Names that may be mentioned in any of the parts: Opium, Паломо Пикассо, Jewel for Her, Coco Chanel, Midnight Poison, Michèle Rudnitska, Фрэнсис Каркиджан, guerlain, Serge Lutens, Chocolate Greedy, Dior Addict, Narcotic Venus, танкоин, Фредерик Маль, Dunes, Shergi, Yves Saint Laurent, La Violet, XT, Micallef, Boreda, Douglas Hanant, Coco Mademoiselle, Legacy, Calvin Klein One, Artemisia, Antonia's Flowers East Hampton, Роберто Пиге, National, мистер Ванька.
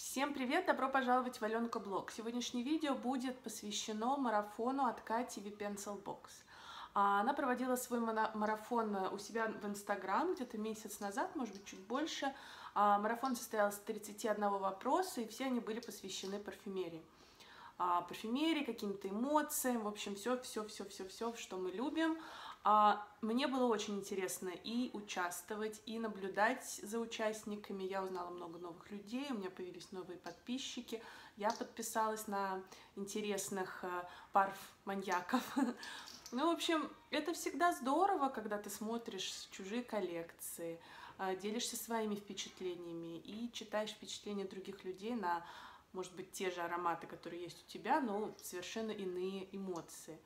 Всем привет! Добро пожаловать в Аленка Блог. Сегодняшнее видео будет посвящено марафону от Kati V Pencil Box. Она проводила свой марафон у себя в Инстаграм где-то месяц назад, может быть, чуть больше. Марафон состоялся из 31 вопроса, и все они были посвящены парфюмерии. Каким-то эмоциям, в общем, все, что мы любим. Мне было очень интересно и участвовать, и наблюдать за участниками. Я узнала много новых людей, у меня появились новые подписчики. Я подписалась на интересных парф-маньяков. Ну, в общем, это всегда здорово, когда ты смотришь чужие коллекции, делишься своими впечатлениями и читаешь впечатления других людей на, может быть, те же ароматы, которые есть у тебя, но совершенно иные эмоции,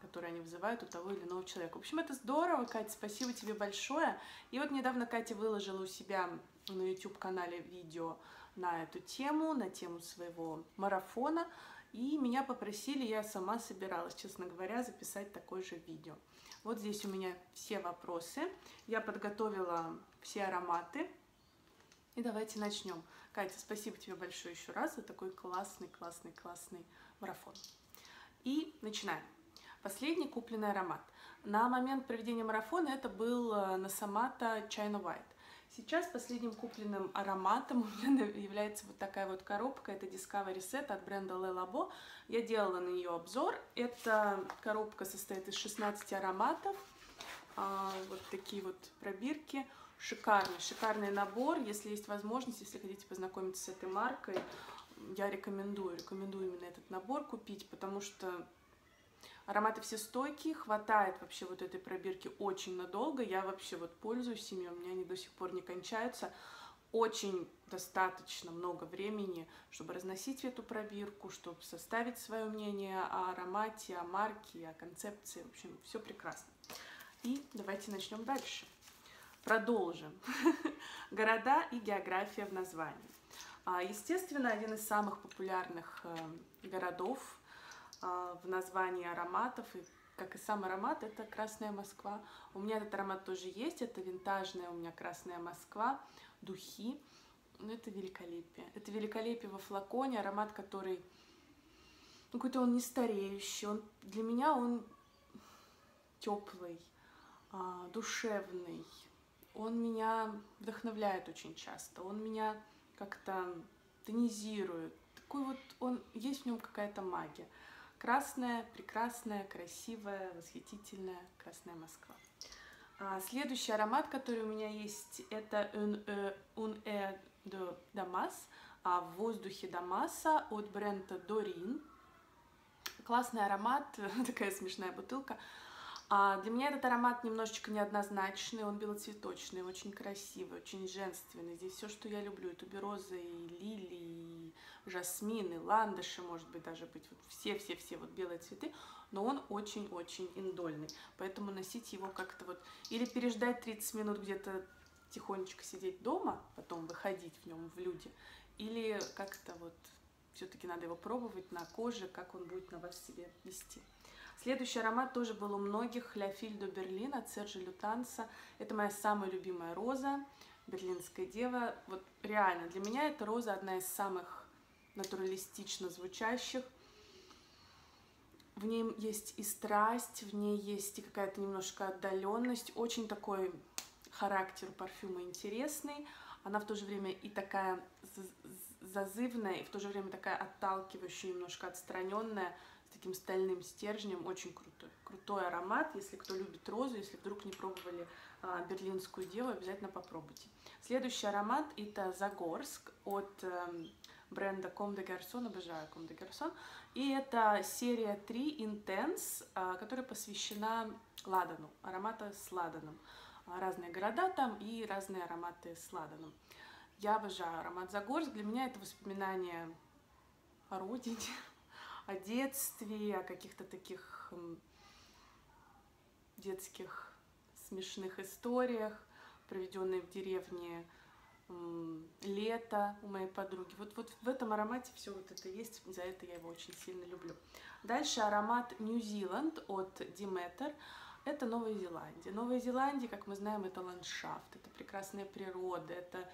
которые они вызывают у того или иного человека. В общем, это здорово, Катя, спасибо тебе большое. И вот недавно Катя выложила у себя на YouTube-канале видео на эту тему, на тему своего марафона, и меня попросили, я сама собиралась, честно говоря, записать такое же видео. Вот здесь у меня все вопросы, я подготовила все ароматы, и давайте начнем. Катя, спасибо тебе большое еще раз за такой классный марафон. И начинаем. Последний купленный аромат. На момент проведения марафона это был Nasomatto China White. Сейчас последним купленным ароматом у меня является вот такая вот коробка. Это Discovery Set от бренда Le Labo. Я делала на нее обзор. Эта коробка состоит из 16 ароматов. Вот такие вот пробирки. Шикарный набор. Если есть возможность, если хотите познакомиться с этой маркой, я рекомендую именно этот набор купить, потому что ароматы все стойкие, хватает вообще вот этой пробирки очень надолго. Я вообще вот пользуюсь ими, у меня они до сих пор не кончаются. Очень достаточно много времени, чтобы разносить эту пробирку, чтобы составить свое мнение о аромате, о марке, о концепции. В общем, все прекрасно. И давайте начнем дальше. Продолжим. Города и география в названии. Естественно, один из самых популярных городов в названии ароматов, и как и сам аромат, это Красная Москва. У меня этот аромат тоже есть, это винтажная у меня Красная Москва, духи. Ну, это великолепие. Это великолепие во флаконе, аромат, который, ну, какой-то он не стареющий, он, для меня он теплый, душевный, он меня вдохновляет очень часто, он меня как-то тонизирует, такой вот он, есть в нем какая-то магия. Красная, прекрасная, красивая, восхитительная Красная Москва. Следующий аромат, который у меня есть, это Un Eau de Damas, в воздухе Дамаса от бренда Dorin. Классный аромат, такая смешная бутылка. Для меня этот аромат немножечко неоднозначный, он белоцветочный, очень красивый, очень женственный. Здесь все, что я люблю, это берозы, и лилии, и жасмины, и ландыши, может быть, даже быть, все-все-все вот белые цветы, но он очень-очень индольный, поэтому носить его как-то вот, или переждать 30 минут где-то тихонечко сидеть дома, потом выходить в нем в люди, или как-то вот все-таки надо его пробовать на коже, как он будет на вас себе вести. Следующий аромат тоже был у многих, Leofil' Berlina от Serge Lutens. Это моя самая любимая роза, берлинская дева. Вот реально, для меня эта роза одна из самых натуралистично звучащих. В ней есть и страсть, в ней есть и какая-то немножко отдаленность. Очень такой характер парфюма интересный. Она в то же время и такая зазывная, и в то же время такая отталкивающая, немножко отстраненная, с таким стальным стержнем, очень крутой. Крутой аромат, если кто любит розу, если вдруг не пробовали берлинскую деву, обязательно попробуйте. Следующий аромат это Загорск от бренда Comme des Garçons, обожаю Comme des Garçons. И это серия 3 Intense, которая посвящена ладану, аромата с ладаном. Разные города там и разные ароматы с ладаном. Я обожаю аромат Загорск, для меня это воспоминание о родине, о детстве, о каких-то таких детских смешных историях, проведенные в деревне, лето у моей подруги. Вот в этом аромате все вот это есть, за это я его очень сильно люблю. Дальше аромат New Zealand от Demeter. Это Новая Зеландия. Новая Зеландия, как мы знаем, это ландшафт, это прекрасная природа, это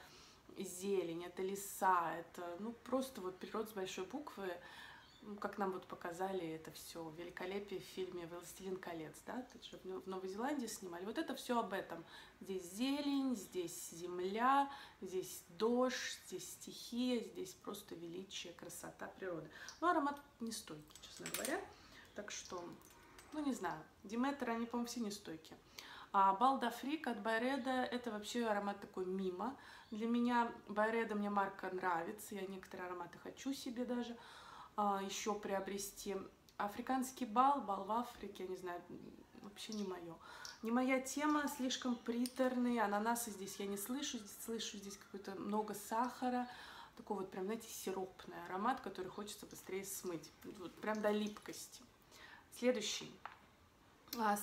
зелень, это леса, это ну просто вот природа с большой буквы, ну, как нам вот показали это все великолепие в фильме «Властелин колец», да, тут же в Новой Зеландии снимали. Вот это все об этом. Здесь зелень, здесь земля, здесь дождь, здесь стихия, здесь просто величие, красота природы. Но аромат нестойкий, честно говоря. Так что, ну не знаю, Деметер, они, по-моему, все нестойкие. А Baldafrik от Boreda — это вообще аромат такой мимо. Для меня Boreda, мне марка нравится, я некоторые ароматы хочу себе даже еще приобрести. Африканский бал в Африке, я не знаю, вообще не мое. Не моя тема, слишком приторный, ананасы здесь я не слышу, здесь какое-то много сахара. Такой вот прям, знаете, сиропный аромат, который хочется быстрее смыть, вот прям до липкости. Следующий.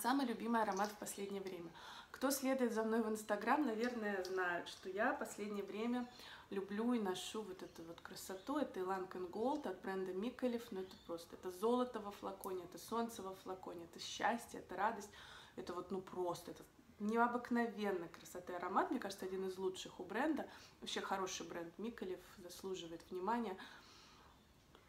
Самый любимый аромат в последнее время. Кто следует за мной в Инстаграм, наверное, знает, что я в последнее время люблю и ношу вот эту вот красоту. Это Ilang Ken Gold от бренда Micallef. Ну это просто, это золото во флаконе, это солнце во флаконе, это счастье, это радость. Это вот ну просто, это необыкновенно красота и аромат. Мне кажется, один из лучших у бренда. Вообще хороший бренд Micallef, заслуживает внимания.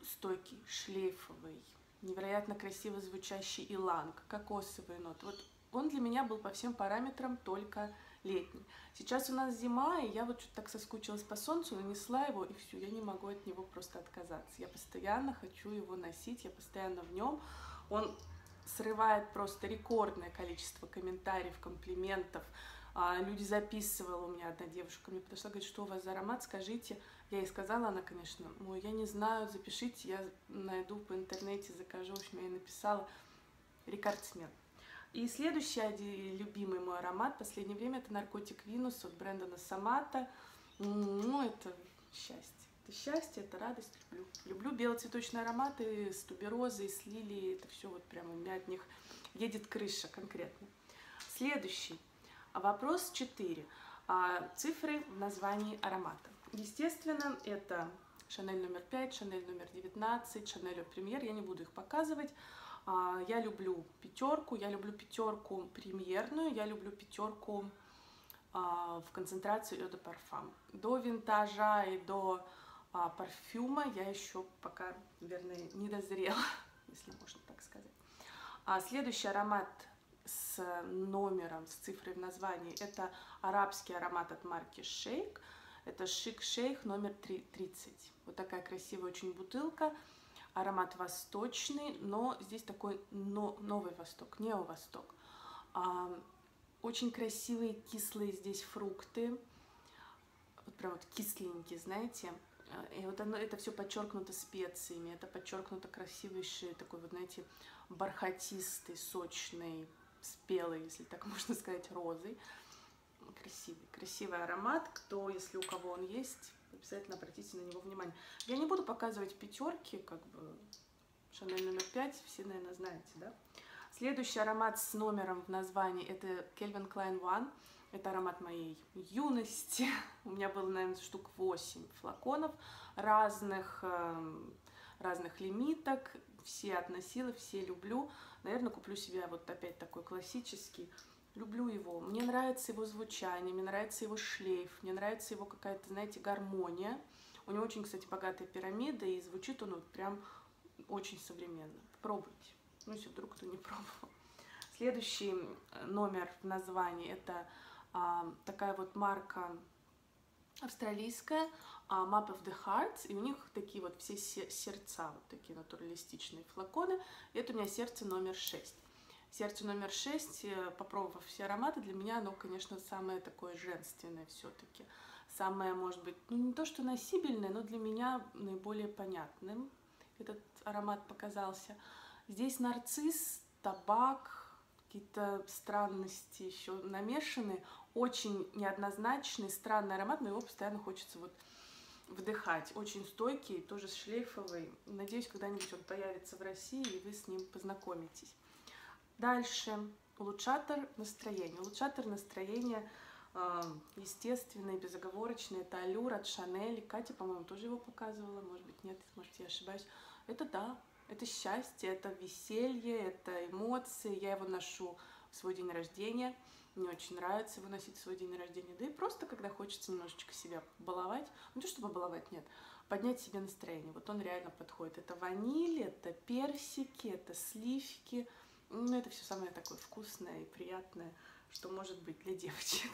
Стойкий, шлейфовый, невероятно красиво звучащий иланг, кокосовый нот. Вот он для меня был по всем параметрам только летний. Сейчас у нас зима, и я вот что-то так соскучилась по солнцу, нанесла его, и все, я не могу от него просто отказаться. Я постоянно хочу его носить, я постоянно в нем. Он срывает просто рекордное количество комментариев, комплиментов. Люди записывала, у меня одна девушка мне подошла, говорит, что у вас за аромат, скажите. Я ей сказала, она, конечно, ой, я не знаю, запишите, я найду по интернете, закажу. В общем, я ей написала. Рекордсмен. И следующий один любимый мой аромат в последнее время — это Narcotic Venus от бренда Nasomatto. Ну, это счастье. Это счастье, это радость. Люблю. Люблю белоцветочные ароматы с туберозой, с лилией. Это все вот прям у меня от них едет крыша конкретно. Следующий. Вопрос 4. Цифры в названии аромата. Естественно, это Chanel No. 5, Chanel No. 19, Chanel O'Premier. Я не буду их показывать. Я люблю пятерку. Я люблю пятерку премьерную. Я люблю пятерку в концентрации Eau de Parfum. До винтажа и до парфюма я еще пока, наверное, не дозрела, если можно так сказать. Следующий аромат с номером, с цифрой в названии — это арабский аромат от марки Шейк. Это Chic Shake No. 30. Вот такая красивая очень бутылка. Аромат восточный, но здесь такой новый восток, неовосток. Очень красивые кислые здесь фрукты. Вот прям вот кисленькие, знаете. И вот оно, это все подчеркнуто специями. Это подчеркнуто красивейший такой вот, знаете, бархатистый, сочный, спелый, если так можно сказать, розой. Красивый, красивый аромат. Кто, если у кого он есть, обязательно обратите на него внимание. Я не буду показывать пятерки, как бы Chanel номер 5, все, наверное, знаете, да? Следующий аромат с номером в названии — это Calvin Klein One. Это аромат моей юности. У меня было, наверное, штук 8 флаконов разных лимиток. Все относила, все люблю. Наверное, куплю себе вот опять такой классический. Люблю его. Мне нравится его звучание, мне нравится его шлейф, мне нравится его какая-то, знаете, гармония. У него очень, кстати, богатая пирамида, и звучит он вот прям очень современно. Пробуйте. Ну, если вдруг кто не пробовал. Следующий номер в названии — это такая вот марка австралийская, Map of the Hearts, и у них такие вот все сердца, вот такие натуралистичные флаконы. И это у меня сердце номер 6. Сердце номер 6, попробовав все ароматы, для меня оно, конечно, самое такое женственное все-таки. Самое, может быть, ну не то что носибельное, но для меня наиболее понятным этот аромат показался. Здесь нарцисс, табак, какие-то странности еще намешаны. Очень неоднозначный, странный аромат, но его постоянно хочется вот вдыхать. Очень стойкий, тоже шлейфовый. Надеюсь, когда-нибудь он появится в России, и вы с ним познакомитесь. Дальше улучшатор настроения. Улучшатор настроения естественный, безоговорочный. Это Allure от Chanel. Катя, по-моему, тоже его показывала. Может быть, нет, может, я ошибаюсь. Это да, это счастье, это веселье, это эмоции. Я его ношу в свой день рождения. Мне очень нравится выносить свой день рождения, да и просто, когда хочется немножечко себя побаловать, ну то, чтобы баловать, нет, поднять себе настроение, вот он реально подходит. Это ваниль, это персики, это сливки, ну это все самое такое вкусное и приятное, что может быть для девочек.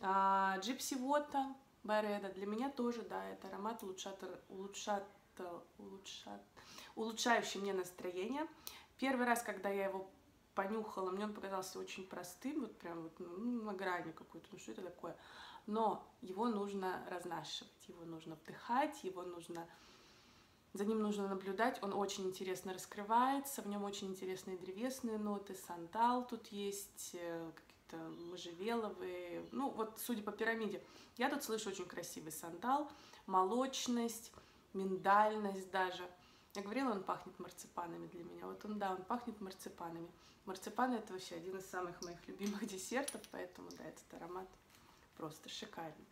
Gypsy Water, Boreda, для меня тоже, да, это аромат улучшающий мне настроение. Первый раз, когда я его понюхала, мне он показался очень простым, вот прям вот, ну, на грани какой-то, ну что это такое. Но его нужно разнашивать, его нужно вдыхать, за ним нужно наблюдать, он очень интересно раскрывается, в нем очень интересные древесные ноты, сандал тут есть, какие-то можжевеловые, ну вот судя по пирамиде. Я тут слышу очень красивый сандал, молочность, миндальность даже. Я говорила, он пахнет марципанами для меня. Вот он, да, он пахнет марципанами. Марципаны — это вообще один из самых моих любимых десертов, поэтому, да, этот аромат просто шикарный.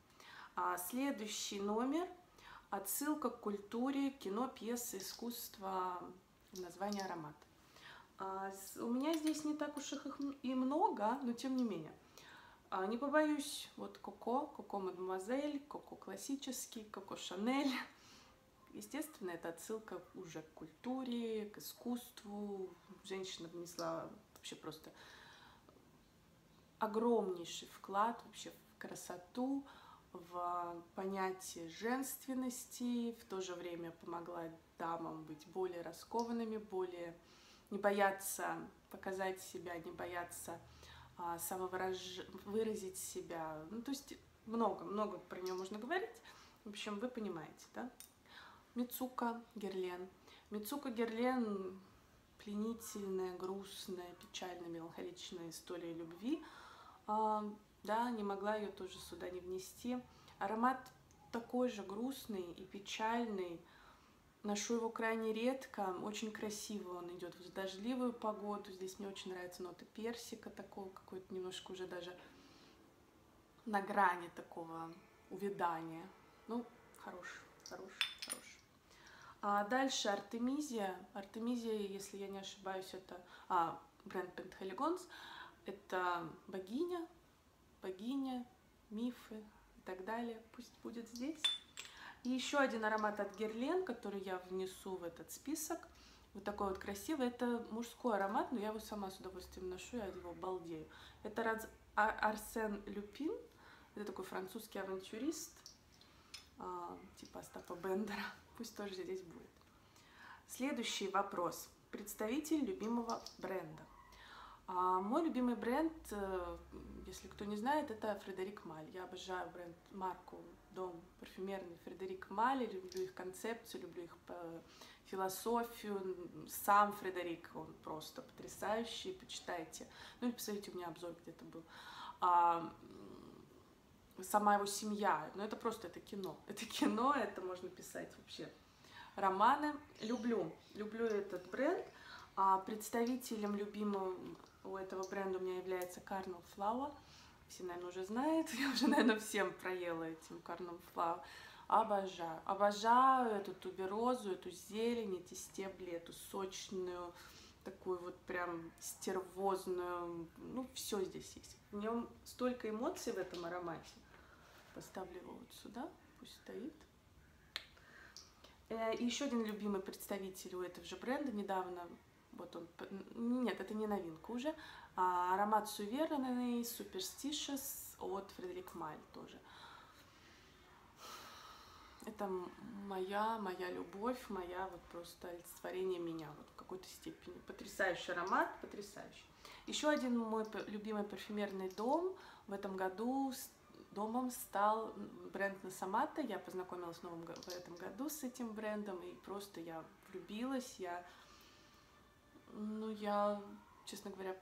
Следующий номер. Отсылка к культуре, кино, пьесы, искусство, название аромата. У меня здесь не так уж их и много, но тем не менее. Не побоюсь, вот Коко, Коко Мадемуазель, Коко классический, Коко Шанель. Естественно, это отсылка уже к культуре, к искусству. Женщина внесла вообще просто огромнейший вклад вообще в красоту, в понятие женственности, в то же время помогла дамам быть более раскованными, более не бояться показать себя, не бояться самовыразить себя. Ну, то есть много про нее можно говорить. В общем, вы понимаете, да? Мицука Герлен. Мицука Герлен — пленительная, грустная, печальная, меланхоличная история любви. Да, не могла ее тоже сюда не внести. Аромат такой же грустный и печальный. Ношу его крайне редко. Очень красиво он идет в дождливую погоду. Здесь мне очень нравятся ноты персика такого, какой-то немножко уже даже на грани такого увядания. Ну, хороший. Дальше Артемизия. Артемизия, если я не ошибаюсь, это бренд Пентхелигонс. Это богиня, мифы и так далее. Пусть будет здесь. И еще один аромат от Герлен, который я внесу в этот список. Вот такой вот красивый. Это мужской аромат, но я его сама с удовольствием ношу, я от него балдею. Это Арсен Люпин. Это такой французский авантюрист, типа Остапа Бендера. Пусть тоже здесь будет. Следующий вопрос. Представитель любимого бренда. Мой любимый бренд, если кто не знает, это Фредерик Маль. Я обожаю бренд, марку, дом парфюмерный Фредерик Маль. Люблю их концепцию, люблю их философию. Сам Фредерик, он просто потрясающий. Почитайте. Ну и посмотрите, у меня обзор где-то был. Сама его семья, но это просто это кино, это можно писать вообще романы. Люблю этот бренд. Представителем любимым у этого бренда у меня является Carnal Flower. Все, наверное, уже знают, я уже, наверное, всем проела этим Carnal Flower. Обожаю эту туберозу, эту зелень, эти стебли, эту сочную, такую вот прям стервозную, ну все здесь есть. В нем столько эмоций, в этом аромате. Поставлю его вот сюда, пусть стоит. И еще один любимый представитель у этого же бренда, недавно, вот он, нет, это не новинка уже, аромат Суверенный Superstitious от Фредерик Маль тоже. Это моя любовь, моя вот просто олицетворение меня вот в какой-то степени. Потрясающий аромат, потрясающий. Еще один мой любимый парфюмерный дом. В этом году домом стал бренд Nasomatto. Я познакомилась в этом году с этим брендом, и просто я влюбилась. Я, честно говоря,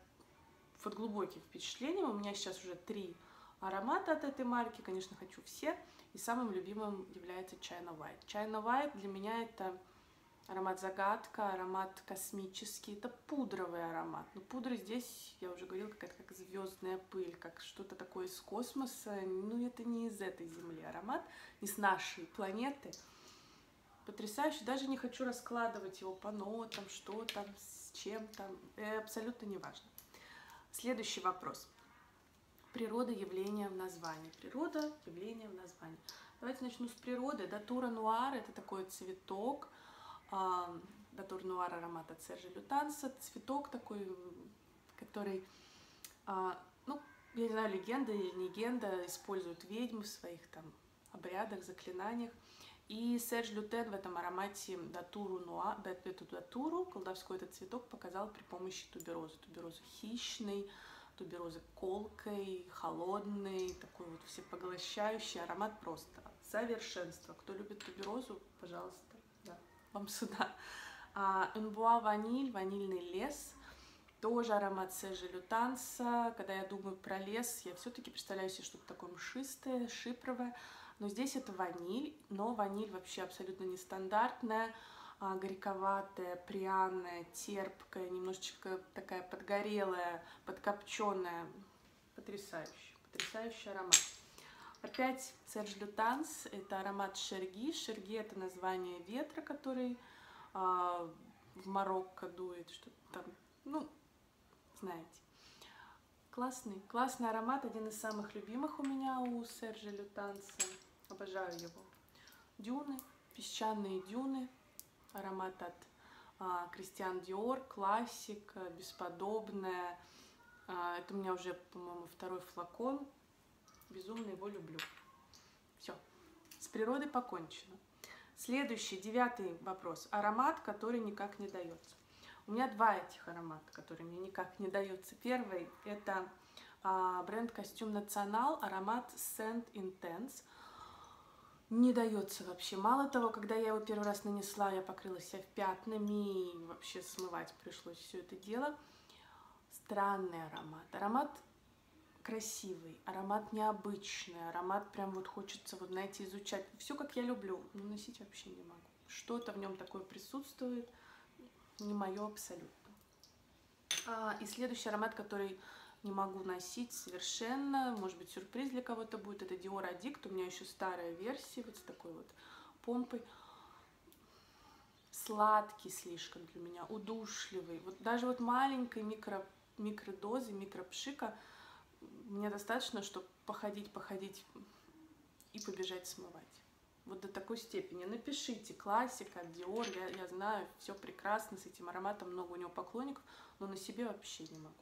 под глубоким впечатлением. У меня сейчас уже 3 аромата от этой марки, конечно, хочу все. И самым любимым является China White. China White для меня — это аромат-загадка, аромат космический, это пудровый аромат. Но пудра здесь, я уже говорила, какая-то как звездная пыль, как что-то такое из космоса. Ну, это не из этой Земли аромат, не с нашей планеты. Потрясающе, даже не хочу раскладывать его по нотам, что там, с чем там, абсолютно не важно. Следующий вопрос. Природа, явление в названии. Природа, явление в названии. Давайте начну с природы. Datura Noir — это такой цветок. Datura Noir аромата Serge Lutens. Цветок такой, который, ну, я не знаю, легенда или легенда, используют ведьмы в своих там обрядах, заклинаниях. И Серж Лютен в этом аромате Датуру, колдовской этот цветок, показал при помощи туберозы. Тубероза хищный, тубероза колкой, холодный, такой вот всепоглощающий аромат просто. Совершенство. Кто любит туберозу, пожалуйста, да, вам сюда. Унбуа ваниль, ванильный лес. Тоже аромат Сержа Лютенса. Когда я думаю про лес, я все-таки представляю себе что-то такое мшистое, шипровое. Но здесь это ваниль, но ваниль вообще абсолютно нестандартная, горьковатая, пряная, терпкая, немножечко такая подгорелая, подкопченая. Потрясающий, потрясающий аромат. Опять Серж Лютенс, это аромат Шерги. Шерги — это название ветра, который в Марокко дует, что-то там, ну, знаете. Классный, классный аромат, один из самых любимых у меня у Сержа Лютенса. Обожаю его. Дюны, песчаные дюны, аромат от Кристиан Диор, классика, бесподобная. Это у меня уже, по-моему, второй флакон. Безумно его люблю. Все, с природой покончено. Следующий, девятый вопрос. Аромат, который никак не дается. У меня два этих аромата, которые мне никак не даются. Первый – это бренд Костюм Национал, аромат Scent Intense. Не дается вообще. Мало того, когда я его первый раз нанесла, я покрыла себя пятнами, и вообще смывать пришлось все это дело. Странный аромат. Аромат красивый, аромат необычный, аромат прям вот хочется, вот, знаете, изучать. Все, как я люблю, но носить вообще не могу. Что-то в нем такое присутствует. Не мое абсолютно. И следующий аромат, который не могу носить совершенно, может быть, сюрприз для кого-то будет, это Dior Addict. У меня еще старая версия, вот с такой вот помпой. Сладкий слишком для меня, удушливый. Вот даже вот маленькой микродозы, микропшика мне достаточно, чтобы походить и побежать смывать. Вот до такой степени. Напишите, классика, Dior, я знаю, все прекрасно с этим ароматом, много у него поклонников, но на себе вообще не могу.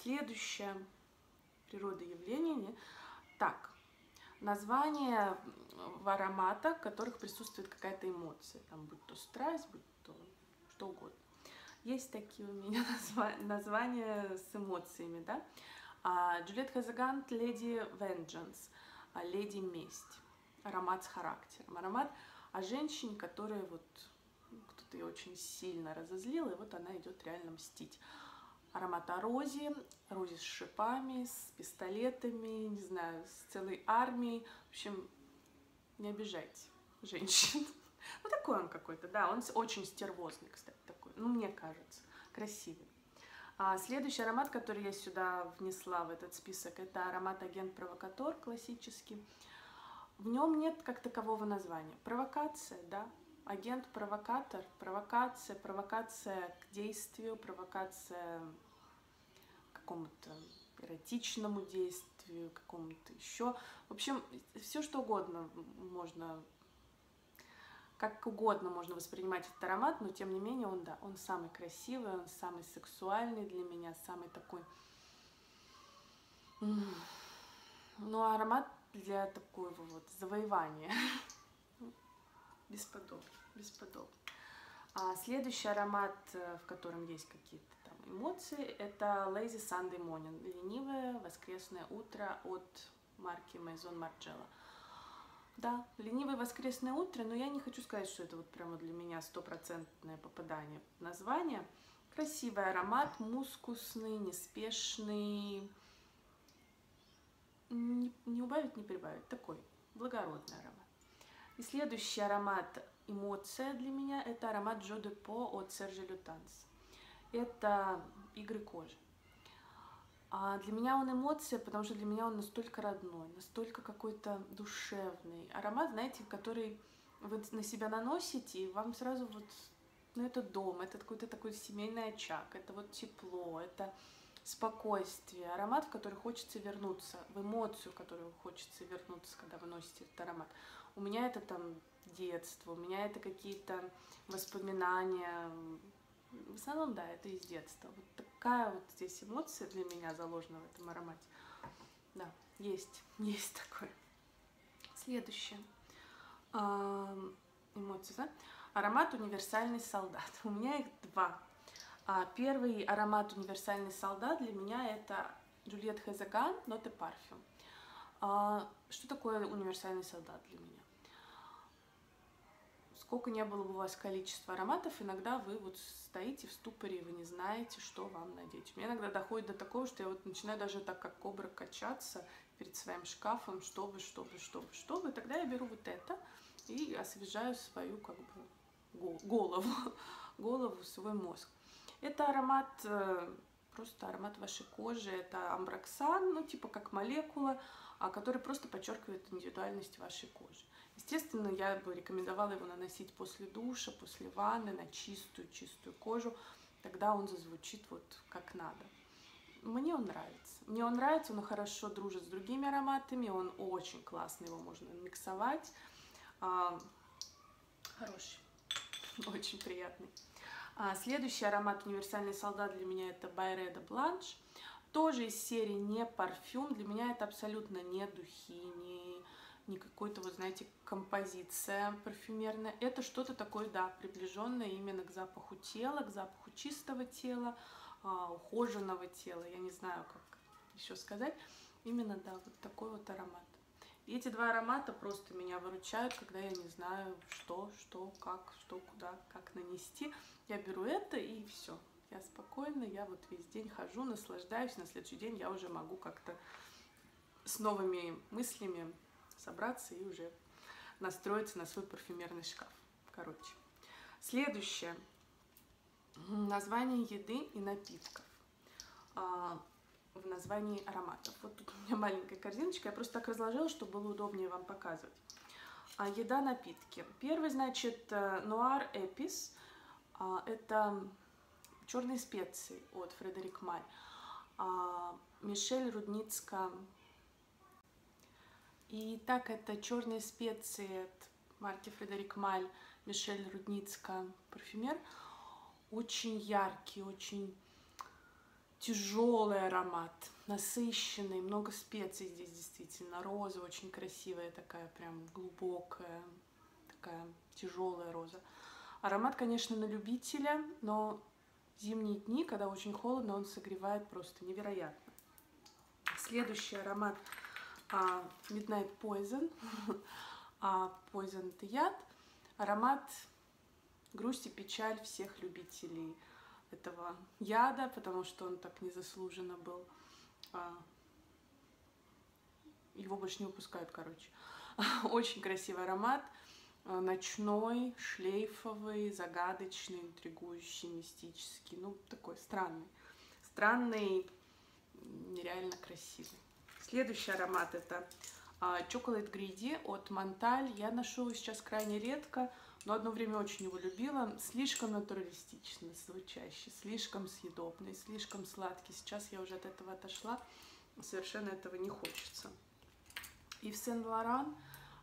Следующее, природа явления. Не? Так, название в ароматах, в которых присутствует какая-то эмоция, там, будь то страсть, будь то что угодно. Есть такие у меня названия с эмоциями, да? Джульетт Хазагант, Леди Vengeance, Леди Месть. Аромат с характером. Аромат о женщине, которая вот кто-то ее очень сильно разозлил, и вот она идет реально мстить. Аромат о розе, розе с шипами, с пистолетами, не знаю, с целой армией. В общем, не обижайте женщин. Ну, такой он какой-то, да, он очень стервозный, кстати, такой, ну, мне кажется, красивый. Следующий аромат, который я сюда внесла в этот список, это аромат Агент Провокатор, классический. В нем нет как такового названия. Провокация, да, агент-провокатор, провокация, провокация к действию, провокация к какому-то эротичному действию, какому-то еще. В общем, все что угодно можно, как угодно можно воспринимать этот аромат, но тем не менее он, да, он самый красивый, он самый сексуальный для меня, самый такой... Ну, а аромат для такого вот завоевания. Бесподобно, бесподобно. Следующий аромат, в котором есть какие-то там эмоции, это Lazy Sunday Morning, ленивое воскресное утро от марки Maison Margiela. Да, ленивое воскресное утро, но я не хочу сказать, что это вот прямо для меня стопроцентное попадание в название. Красивый аромат, мускусный, неспешный. Не убавить, не прибавить. Такой благородный аромат. И следующий аромат, эмоция для меня, это аромат Жо де По от Сержа Лютенса. Это игры кожи. Для меня он эмоция, потому что для меня он настолько родной, настолько какой-то душевный. Аромат, знаете, который вы на себя наносите, и вам сразу вот... Ну, это дом, это какой-то такой семейный очаг, это вот тепло, это спокойствие, аромат, в который хочется вернуться, в эмоцию, в которую хочется вернуться, когда вы носите этот аромат. У меня это там детство, у меня это какие-то воспоминания. В основном, да, это из детства. Вот такая вот здесь эмоция для меня заложена в этом аромате. Да, есть такое. Следующее. Эмоции, да? Аромат «Универсальный солдат». У меня их два. Первый аромат «Универсальный солдат» для меня это Juliette Хезаган, ноты парфюм. Что такое «Универсальный солдат» для меня? Сколько не было бы у вас количества ароматов, иногда вы вот стоите в ступоре, и вы не знаете, что вам надеть. У меня иногда доходит до такого, что я вот начинаю даже так, как кобра, качаться перед своим шкафом, чтобы. Тогда я беру вот это и освежаю свою, как бы, голову, свой мозг. Это аромат, просто аромат вашей кожи, это амброксан, ну, типа как молекула, который просто подчеркивает индивидуальность вашей кожи. Естественно, я бы рекомендовала его наносить после душа, после ванны, на чистую кожу. Тогда он зазвучит вот как надо. Мне он нравится. Он хорошо дружит с другими ароматами, он очень классный, его можно миксовать. Хороший, очень приятный. Следующий аромат «Универсальный солдат» для меня это Boreda Blanche. Тоже из серии не парфюм. Для меня это абсолютно не духи, не какой-то, вот знаете, композиция парфюмерная. Это что-то такое, да, приближенное именно к запаху тела, к запаху чистого тела, ухоженного тела. Я не знаю, как еще сказать. Именно, да, вот такой вот аромат. И эти два аромата просто меня выручают, когда я не знаю, что, куда, как нанести. Я беру это и все. Я спокойно, я вот весь день хожу, наслаждаюсь. На следующий день я уже могу как-то с новыми мыслями собраться и уже настроиться на свой парфюмерный шкаф. Короче. Следующее. Название еды и напитков. В названии ароматов. Вот тут у меня маленькая корзиночка. Я просто так разложила, чтобы было удобнее вам показывать. Еда, напитки. Первый, значит, Noir Épices. Это... Черные специи от Фредерик Маль. Мишель Рудницка. И так это черные специи от марки Фредерик Маль, Мишель Рудницка, парфюмер. Очень яркий, очень тяжелый аромат, насыщенный, много специй здесь действительно. Роза очень красивая такая, прям глубокая, такая тяжелая роза. Аромат, конечно, на любителя, но... Зимние дни, когда очень холодно, он согревает просто невероятно. Следующий аромат Midnight Poison. Poison – это яд. Аромат грусть и печаль всех любителей этого яда, потому что он так незаслуженно был. Его больше не выпускают, короче. Очень красивый аромат. Ночной, шлейфовый, загадочный, интригующий, мистический. Ну, такой странный. Странный, нереально красивый. Следующий аромат это Chocolate Greedy от Монталь. Я ношу его сейчас крайне редко, но одно время очень его любила. Слишком натуралистично звучащий, слишком съедобный, слишком сладкий. Сейчас я уже от этого отошла. Совершенно этого не хочется. Yves Saint Laurent,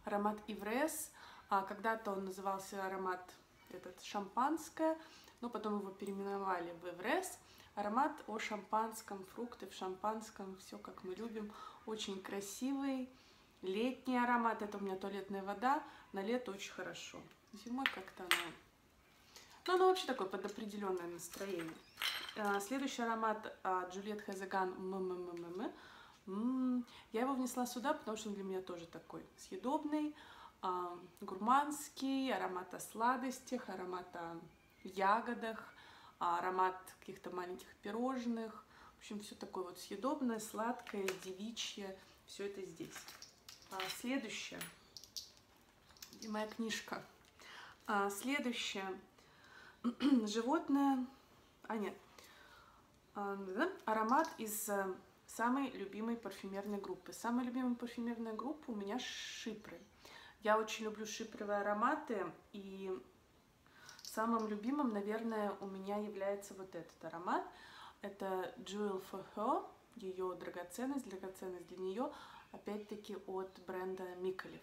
аромат Ivres. Когда-то он назывался аромат этот шампанское, но потом его переименовали в Иврес. Аромат о шампанском, фрукты в шампанском, все как мы любим. Очень красивый летний аромат. Это у меня туалетная вода, на лето очень хорошо. Зимой как-то она... Ну, она вообще такое под определенное настроение. Следующий аромат Juliette Хезаган «МММММ». Я его внесла сюда, потому что он для меня тоже такой съедобный. Гурманский, аромат о сладостях, аромат о ягодах, аромат каких-то маленьких пирожных. В общем, все такое вот съедобное, сладкое, девичье. Все это здесь. Следующее. Где моя книжка? Следующее. Животное. Нет. Аромат из... самой любимой парфюмерной группы. Самая любимая парфюмерная группа у меня шипры. Я очень люблю шипровые ароматы, и самым любимым, наверное, у меня является вот этот аромат. Это Jewel for Her, ее драгоценность для нее, опять-таки от бренда Micallef.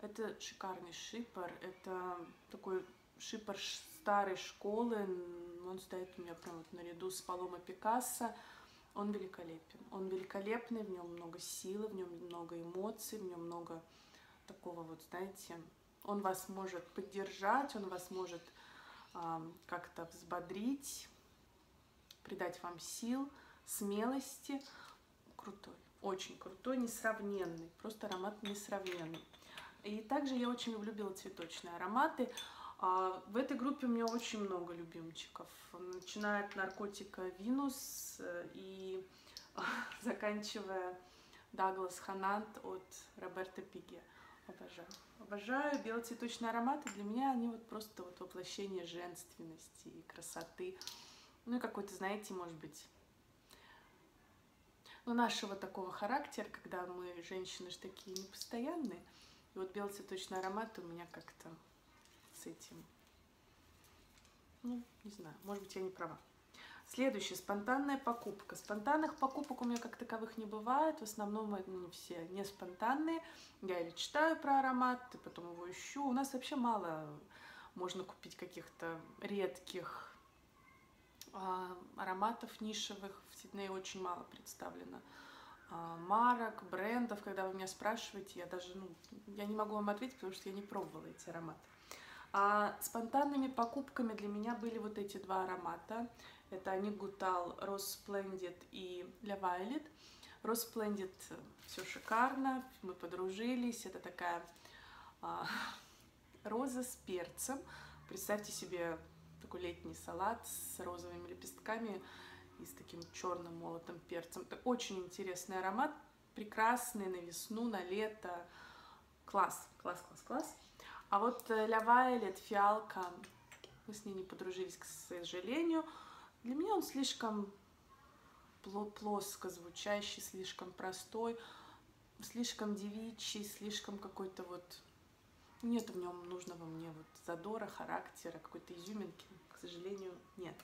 Это шикарный шипр, это такой шипр старой школы, он стоит у меня прям вот наряду с Паломо Пикассо. Он великолепен, он великолепный, в нем много силы, в нем много эмоций, в нем много такого вот, знаете, он вас может поддержать, он вас может как-то взбодрить, придать вам сил, смелости. Крутой, очень крутой, несравненный, просто аромат несравненный. И также я очень люблю белоцветочные ароматы. В этой группе у меня очень много любимчиков. Начиная от Наркотика Винус и заканчивая Даглас Ханант от Роберто Пиге. Обожаю. Обожаю белоцветочные ароматы. Для меня они вот просто вот воплощение женственности и красоты. Ну и какой-то, знаете, может быть, ну, нашего такого характера, когда мы, женщины, же такие непостоянные. И вот белоцветочный аромат у меня как-то с этим, ну, не знаю, может быть, я не права. Следующая спонтанная покупка. Спонтанных покупок у меня как таковых не бывает, в основном они все не спонтанные. Я или читаю про аромат, и потом его ищу. У нас вообще мало можно купить каких-то редких ароматов нишевых. В Сиднее очень мало представлено марок, брендов. Когда вы меня спрашиваете, я даже, ну, я не могу вам ответить, потому что я не пробовала эти ароматы. А спонтанными покупками для меня были вот эти два аромата. Это Аник Гутал, Rose Splendid и La Violet. Rose Splendid все шикарно, мы подружились. Это такая роза с перцем. Представьте себе такой летний салат с розовыми лепестками и с таким черным молотым перцем. Это очень интересный аромат, прекрасный на весну, на лето. Класс, класс, класс, класс. А вот La Violet, фиалка, мы с ней не подружились, к сожалению. Для меня он слишком плоско звучащий, слишком простой, слишком девичий, слишком какой-то вот... Нет в нем нужного мне вот задора, характера, какой-то изюминки, к сожалению, нет.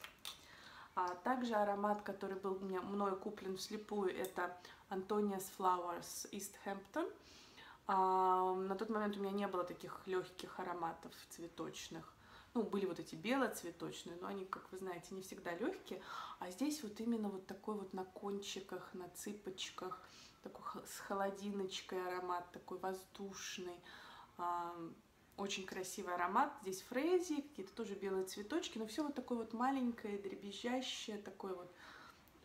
А также аромат, который был мною куплен вслепую, это Antonia's Flowers East Hampton. На тот момент у меня не было таких легких ароматов цветочных. Ну, были вот эти белоцветочные, но они, как вы знаете, не всегда легкие. А здесь вот именно вот такой вот на кончиках, на цыпочках, такой с холодиночкой аромат, такой воздушный. Очень красивый аромат. Здесь фрезии, какие-то тоже белые цветочки, но все вот такое вот маленькое, дребезжащее, такое вот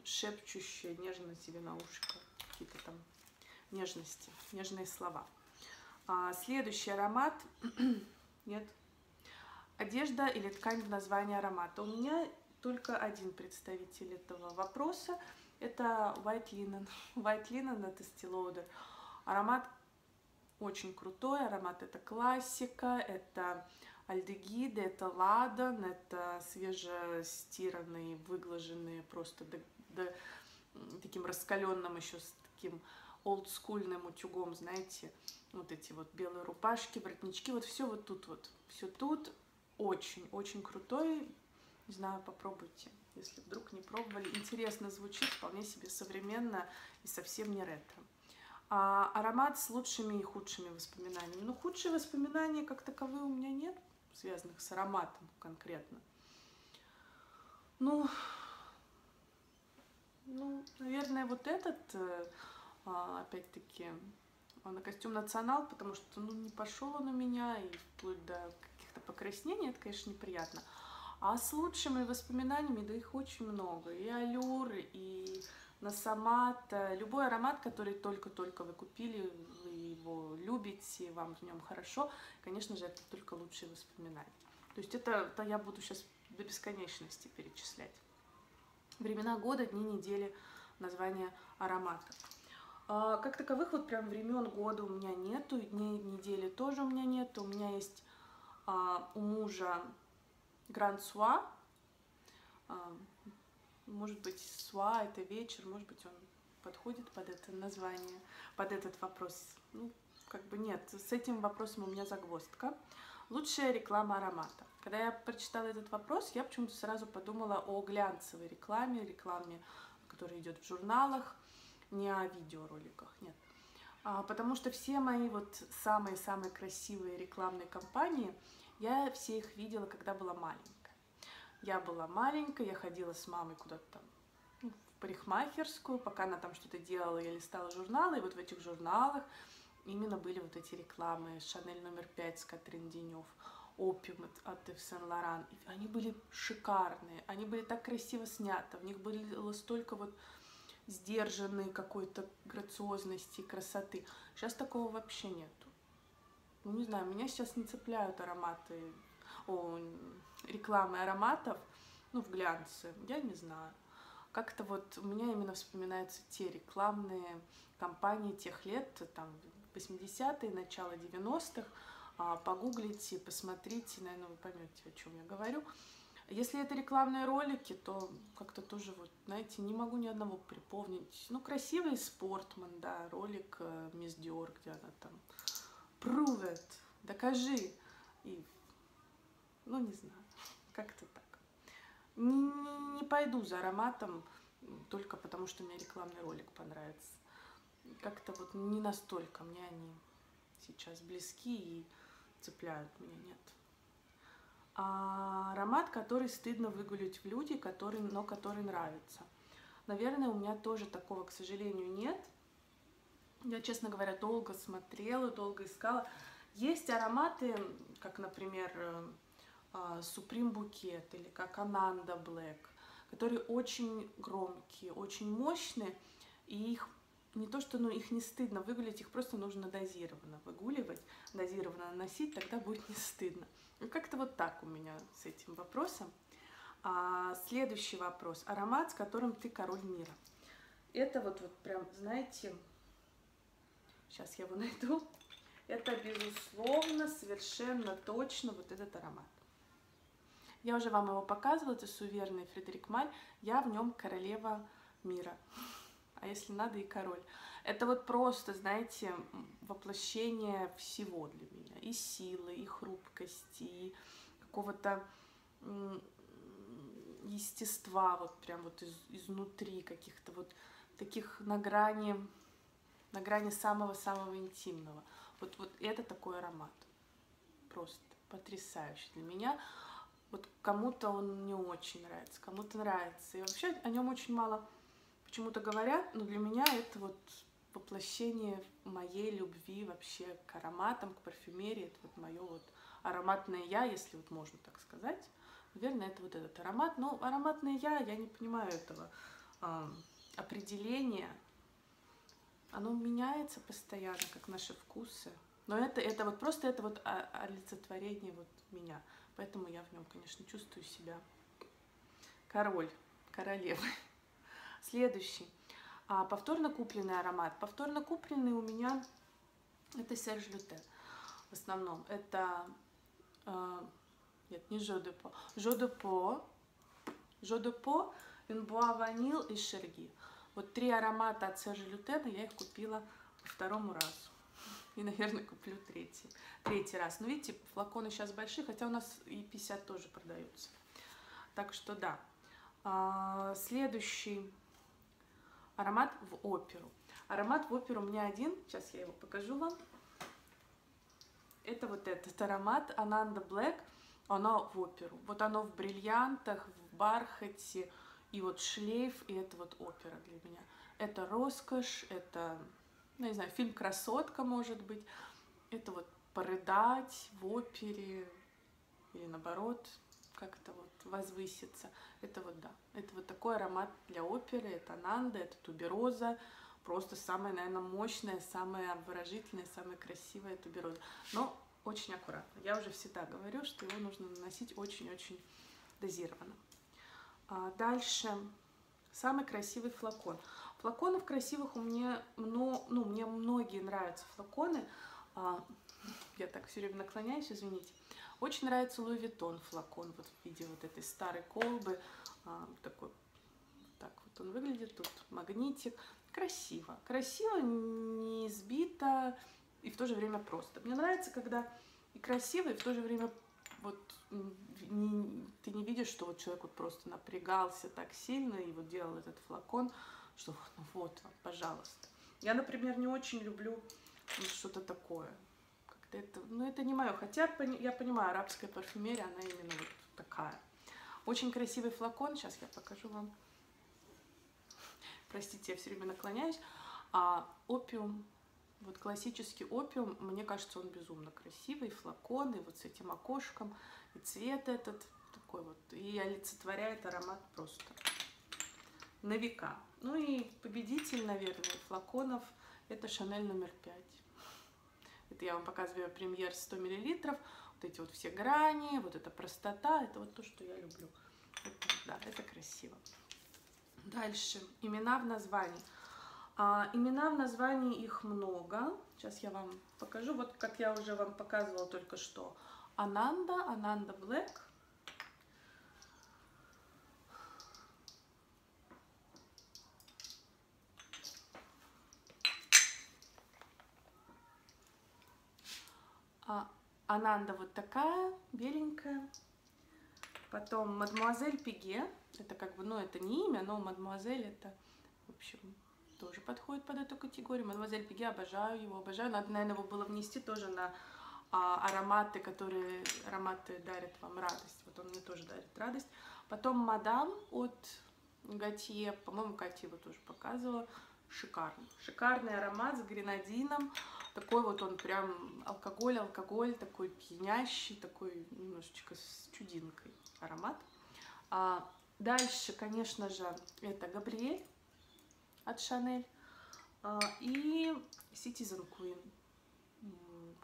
шепчущее, нежно себе на ушко. Какие-то там нежности, нежные слова. Следующий аромат. Нет. Одежда или ткань в названии аромата. У меня только один представитель этого вопроса. Это White Linen. White Linen от Estée Lauder. Аромат очень крутой. Аромат это классика, это альдегиды, это ладан, это свежестиранные, выглаженные просто таким раскаленным еще с таким олдскульным утюгом, знаете, вот эти вот белые рубашки, воротнички, вот, все тут, очень-очень крутой, не знаю, попробуйте, если вдруг не пробовали, интересно звучит, вполне себе современно и совсем не ретро. Аромат с лучшими и худшими воспоминаниями, но худшие воспоминания как таковые у меня нет, связанных с ароматом конкретно, ну, наверное, вот этот... Опять-таки, на костюм Национал, потому что, ну, не пошел он у меня, и вплоть до каких-то покраснений, это, конечно, неприятно. А с лучшими воспоминаниями, да их очень много, и Аллюр, и Насоматто, любой аромат, который только-только вы купили, вы его любите, вам в нем хорошо, конечно же, это только лучшие воспоминания. То есть это я буду сейчас до бесконечности перечислять. Времена года, дни недели, названия аромата. Как таковых вот прям времен года у меня нету, дней недели тоже у меня нету. У меня есть у мужа Гранд Суа, может быть, Суа это вечер, может быть, он подходит под это название, под этот вопрос. Ну, как бы нет, с этим вопросом у меня загвоздка. Лучшая реклама аромата. Когда я прочитала этот вопрос, я почему-то сразу подумала о глянцевой рекламе, рекламе, которая идет в журналах, не о видеороликах, нет. Потому что все мои вот самые-самые красивые рекламные кампании, я все их видела, когда была маленькая. Я была маленькая, я ходила с мамой куда-то там в парикмахерскую, пока она там что-то делала, я листала журналы, и вот в этих журналах именно были вот эти рекламы Chanel No. 5 с Катрин Денёв, Opium от Yves Saint Laurent. Они были шикарные, они были так красиво сняты, в них было столько вот сдержанной какой-то грациозности, красоты. Сейчас такого вообще нету. Ну, не знаю, меня сейчас не цепляют ароматы, рекламы ароматов, ну, в глянце, я не знаю. Как-то вот у меня именно вспоминаются те рекламные кампании тех лет, там, 80-е, начало 90-х. Погуглите, посмотрите, наверное, вы поймете, о чем я говорю. Если это рекламные ролики, то как-то тоже, вот, знаете, не могу ни одного припомнить. Ну, красивый Спортман, да, ролик Мисс Диор, где она там prove it, докажи. И, ну, не знаю, как-то так. Не пойду за ароматом только потому, что мне рекламный ролик понравится. Как-то вот не настолько мне они сейчас близки и цепляют меня, нет. А аромат, который стыдно выгулять в люди, но который нравится. Наверное, у меня тоже такого, к сожалению, нет. Я, честно говоря, долго смотрела, долго искала. Есть ароматы, как, например, Supreme Bouquet или как Ananda Black, которые очень громкие, очень мощные, и их не то что, ну, их не стыдно выгулять, их просто нужно дозированно выгуливать, дозированно наносить, тогда будет не стыдно. Ну, как-то вот так у меня с этим вопросом. Следующий вопрос. Аромат, с которым ты король мира. Это вот прям, знаете, сейчас я его найду. Это, безусловно, совершенно точно вот этот аромат. Я уже вам его показывала, это суверенный Фредерик Маль. Я в нем королева мира. А если надо, и король. Это вот просто, знаете, воплощение всего для меня. И силы, и хрупкости, и какого-то естества, вот прям вот изнутри, каких-то вот таких на грани самого-самого интимного. Вот это такой аромат. Просто потрясающий для меня. Вот кому-то он не очень нравится, кому-то нравится. И вообще о нем очень мало почему-то говорят, но для меня это вот воплощение моей любви вообще к ароматам, к парфюмерии. Это вот мое вот ароматное я, если вот можно так сказать. Наверное, это вот этот аромат. Но ароматное я не понимаю этого определения. Оно меняется постоянно, как наши вкусы. Но это вот просто это вот олицетворение вот меня. Поэтому я в нем, конечно, чувствую себя король, королева. Следующий. Повторно купленный аромат. Повторно купленный у меня это Серж Лютен. В основном это... Нет, не Жодепо. Жодепо. Жодепо, Винбуа Ванил и Шерги. Вот три аромата от Сержа Лютена, я их купила по второму разу. И, наверное, куплю третий раз. Но видите, флаконы сейчас большие, хотя у нас и 50 тоже продаются. Так что да. Следующий аромат в оперу. Аромат в оперу у меня один. Сейчас я его покажу вам. Это вот этот аромат Ananda Black. Оно в оперу. Вот оно в бриллиантах, в бархате. И вот шлейф, и это вот опера для меня. Это роскошь, это, ну, не знаю, фильм «Красотка», может быть. Это вот порыдать в опере, или наоборот, как-то вот возвыситься. Это вот, да, это вот такой аромат для оперы. Это Ананда, это тубероза. Просто самая, наверное, мощная, самая выразительная, самая красивая тубероза. Но очень аккуратно. Я уже всегда говорю, что его нужно наносить очень-очень дозированно. Дальше. Самый красивый флакон. Флаконов красивых у меня много, ну, мне многие нравятся флаконы. Я так все время наклоняюсь, извините. Очень нравится Луи Виттон флакон, вот в виде вот этой старой колбы. Такой, так вот он выглядит, тут магнитик. Красиво. Красиво, не сбито, и в то же время просто. Мне нравится, когда и красиво, и в то же время вот ты не видишь, что вот человек вот просто напрягался так сильно и вот делал этот флакон, что ну вот вам, пожалуйста. Я, например, не очень люблю что-то такое. Это, ну, это не мое. Хотя я понимаю, арабская парфюмерия, она именно вот такая. Очень красивый флакон. Сейчас я покажу вам. Простите, я все время наклоняюсь. Опиум. Вот классический опиум. Мне кажется, он безумно красивый. Флакон, и вот с этим окошком. И цвет этот такой вот. И олицетворяет аромат просто на века. Ну и победитель, наверное, флаконов — это Chanel No. 5. Это я вам показываю премьер 100 мл. Вот эти вот все грани, вот эта простота, это вот то, что я люблю. Это, да, это красиво. Дальше. Имена в названии. Имена в названии их много. Сейчас я вам покажу. Вот как я уже вам показывала только что. Ананда, Ананда Black. Ананда вот такая, беленькая. Потом мадемуазель Пиге. Это как бы, ну, это не имя, но мадемуазель это, в общем, тоже подходит под эту категорию. Мадемуазель Пиге, обожаю его, обожаю. Надо, наверное, его было внести тоже на ароматы, которые ароматы дарят вам радость. Вот он мне тоже дарит радость. Потом мадам от Готье. По-моему, Кати его тоже показывала. Шикарный. Шикарный аромат с гренадином. Такой вот он прям алкоголь, такой пьянящий, такой немножечко с чудинкой аромат. Дальше, конечно же, это Габриэль от Шанель и Citizen Queen.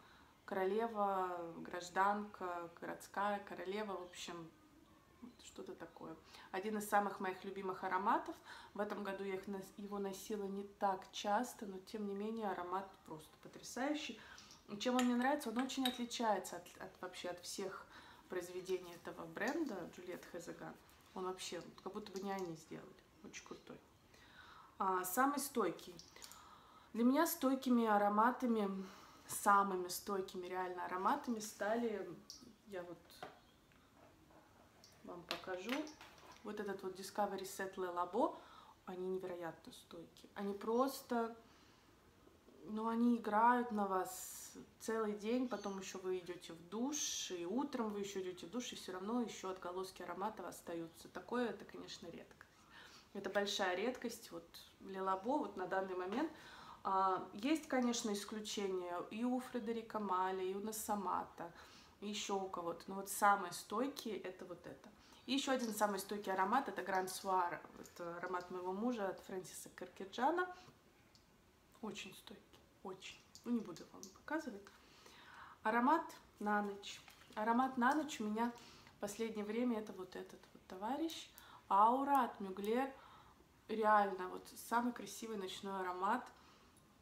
Королева, гражданка, городская королева, в общем, что-то такое. Один из самых моих любимых ароматов. В этом году я его носила не так часто, но тем не менее аромат просто потрясающий. И чем он мне нравится, он очень отличается вообще от всех произведений этого бренда Juliette Хезеган. Он вообще как будто бы не они сделали. Очень крутой. Самый стойкий. Для меня стойкими ароматами, самыми стойкими реально ароматами стали, я вот вам покажу, вот этот вот Discovery Set Le Labo. Они невероятно стойкие. Они просто, ну, они играют на вас целый день, потом еще вы идете в душ, и утром вы еще идете в душ, и все равно еще отголоски ароматов остаются. Такое, это, конечно, редкость. Это большая редкость, вот, Le Labo, вот на данный момент. Есть, конечно, исключения и у Фредерика Малле, и у Nasomatto, и еще у кого-то. Но вот самые стойкие — это вот это. И еще один самый стойкий аромат — это Гранд Суар. Это аромат моего мужа от Фрэнсиса Каркиджана. Очень стойкий, очень. Ну, не буду вам показывать. Аромат на ночь. Аромат на ночь у меня в последнее время — это вот этот вот товарищ. Аура от Mugler. Реально, вот самый красивый ночной аромат.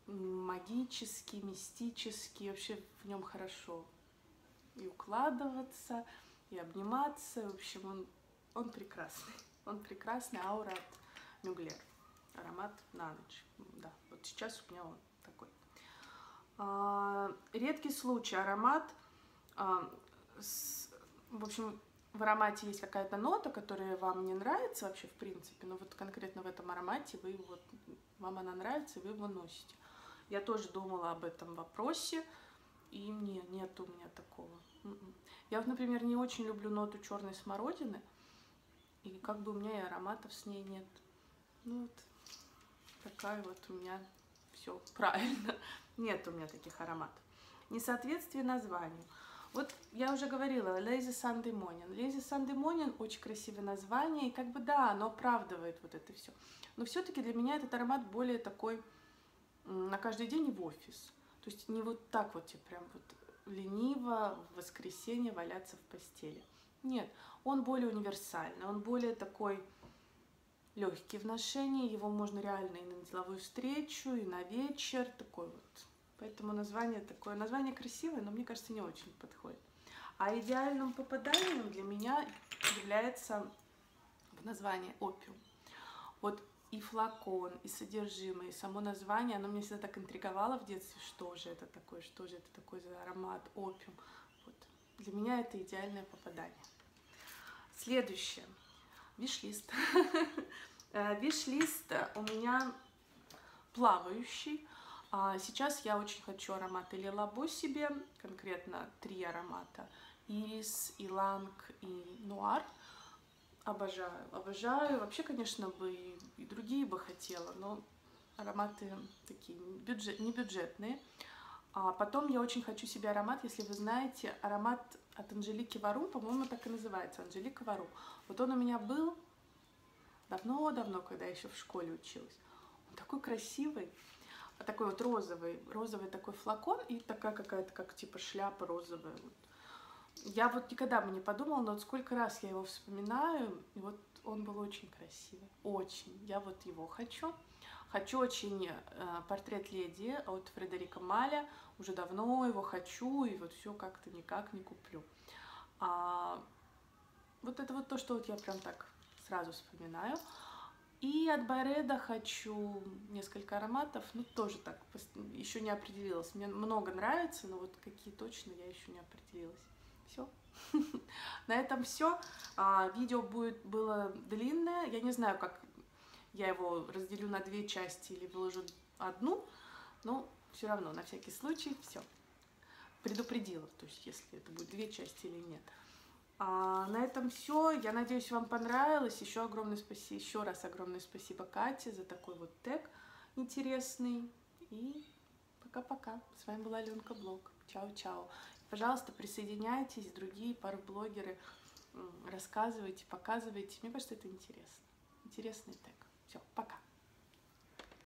Магический, мистический. Вообще в нем хорошо и укладываться, и обниматься. В общем, он прекрасный. Он прекрасный. Аура от Mugler. Аромат на ночь. Да, вот сейчас у меня он такой. Редкий случай. Аромат. В общем, в аромате есть какая-то нота, которая вам не нравится вообще, в принципе. Но вот конкретно в этом аромате вы вот, вам она нравится, и вы его носите. Я тоже думала об этом вопросе. И нет у меня такого. Я вот, например, не очень люблю ноту черной смородины. И как бы у меня и ароматов с ней нет. Ну вот, такая вот у меня все правильно. Нет у меня таких ароматов. Несоответствие названию. Вот я уже говорила, Lazy Sunday Morning. Lazy Sunday Morning — очень красивое название. И как бы да, оно оправдывает вот это все. Но все-таки для меня этот аромат более такой на каждый день и в офис. То есть не вот так вот, тебе прям вот лениво в воскресенье валяться в постели. Нет, он более универсальный, он более такой легкий в ношении, его можно реально и на деловую встречу, и на вечер, такой вот. Поэтому название такое. Название красивое, но мне кажется, не очень подходит. А идеальным попаданием для меня является в названии опиум. Вот и флакон, и содержимое, и само название, оно меня всегда так интриговало в детстве, что же это такое за аромат, опиум. Вот. Для меня это идеальное попадание. Следующее. Виш-лист. Виш-лист у меня плавающий. Сейчас я очень хочу ароматы Le Labo себе, конкретно 3 аромата. Ирис, Иланг и Нуар. Обожаю, обожаю. Вообще, конечно, бы и другие бы хотела, но ароматы такие не бюджетные. А потом я очень хочу себе аромат, если вы знаете, аромат от Анжелики Варум, по-моему, так и называется, Анжелика Варум. Вот он у меня был давно-давно, когда еще в школе училась. Он такой красивый, такой вот розовый такой флакон и такая какая-то как типа шляпа розовая. Я вот никогда бы не подумала, но вот сколько раз я его вспоминаю, и вот он был очень красивый, очень. Я вот его хочу. Хочу очень портрет леди от Фредерика Малле, уже давно его хочу, и вот все как-то никак не куплю. Вот это вот то, что вот я прям так сразу вспоминаю. И от Бореда хочу несколько ароматов, ну тоже так, еще не определилась. Мне много нравится, но вот какие точно я еще не определилась. Все. На этом все. Видео было длинное. Я не знаю, как я его разделю на 2 части или выложу одну, но все равно, на всякий случай, все. Предупредила, то есть, если это будет 2 части или нет. На этом все. Я надеюсь, вам понравилось. Еще раз огромное спасибо Кате за такой вот тег интересный. И пока-пока. С вами была Аленка Блог. Чао-чао. Пожалуйста, присоединяйтесь, другие пароблогеры, рассказывайте, показывайте. Мне кажется, это интересно. Интересный тег. Все, пока.